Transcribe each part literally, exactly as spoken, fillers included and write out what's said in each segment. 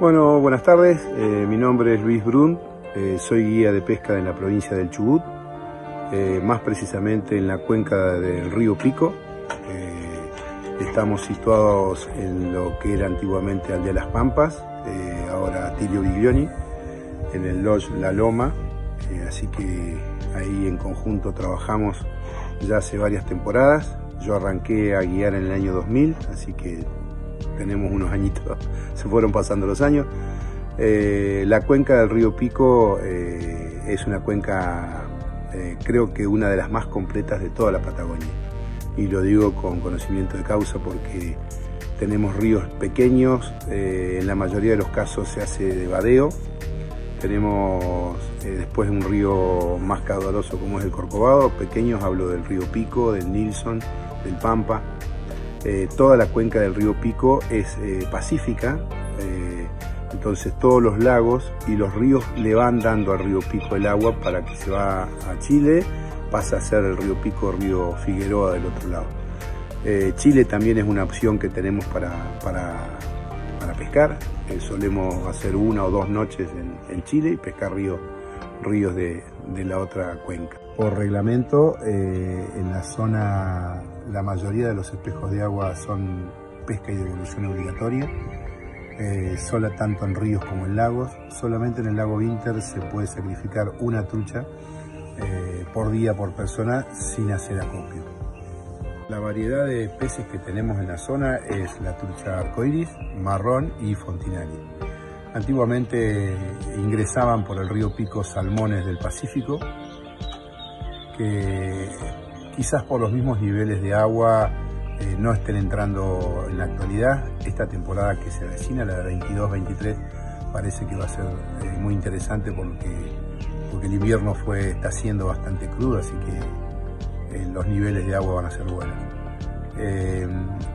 Bueno, buenas tardes, eh, mi nombre es Luis Brun, eh, soy guía de pesca en la provincia del Chubut, eh, más precisamente en la cuenca del río Pico. Eh, estamos situados en lo que era antiguamente Aldea Las Pampas, eh, ahora Tilio Viglioni, en el Lodge La Loma, eh, así que ahí en conjunto trabajamos ya hace varias temporadas. Yo arranqué a guiar en el año dos mil, así que tenemos unos añitos, se fueron pasando los años. Eh, la cuenca del río Pico eh, es una cuenca, eh, creo que una de las más completas de toda la Patagonia. Y lo digo con conocimiento de causa porque tenemos ríos pequeños, eh, en la mayoría de los casos se hace de vadeo. Tenemos eh, después un río más caudaloso como es el Corcovado, pequeños, hablo del río Pico, del Nilson, del Pampa. Eh, toda la cuenca del río Pico es eh, pacífica, eh, entonces todos los lagos y los ríos le van dando al río Pico el agua para que se va a Chile, pasa a ser el río Pico, río Figueroa del otro lado. Eh, Chile también es una opción que tenemos para, para, para pescar, eh, solemos hacer una o dos noches en, en Chile y pescar ríos, ríos de, de la otra cuenca. Por reglamento, eh, en la zona, la mayoría de los espejos de agua son pesca y devolución obligatoria, eh, sola tanto en ríos como en lagos. Solamente en el lago Winter se puede sacrificar una trucha eh, por día por persona sin hacer acopio. La variedad de peces que tenemos en la zona es la trucha arcoiris, marrón y fontinari. Antiguamente ingresaban por el río Pico salmones del Pacífico que quizás por los mismos niveles de agua eh, no estén entrando en la actualidad. Esta temporada que se avecina, la de veintidós veintitrés, parece que va a ser eh, muy interesante porque, porque el invierno fue, está siendo bastante crudo, así que eh, los niveles de agua van a ser buenos. Eh,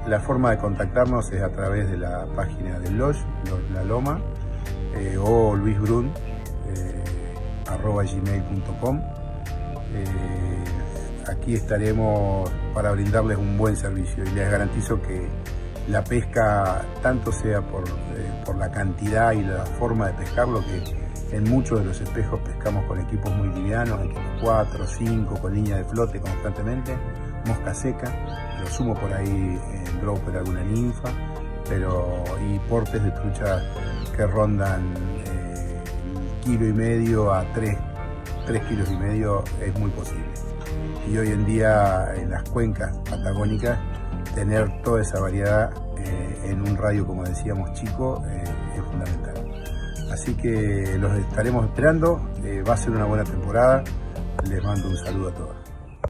la forma de contactarnos es a través de la página del Lodge, La Loma, eh, o luisbrun, eh, arroba gmail punto com. Eh, Aquí estaremos para brindarles un buen servicio y les garantizo que la pesca, tanto sea por, eh, por la cantidad y la forma de pescarlo, que en muchos de los espejos pescamos con equipos muy livianos, equipos cuatro, cinco, con línea de flote constantemente, mosca seca, lo sumo por ahí en dropper alguna ninfa, pero y portes de trucha que rondan eh, kilo y medio a tres, tres kilos y medio es muy posible. Y hoy en día en las cuencas patagónicas tener toda esa variedad eh, en un radio, como decíamos, chico eh, es fundamental. Así que los estaremos esperando, eh, va a ser una buena temporada, les mando un saludo a todos.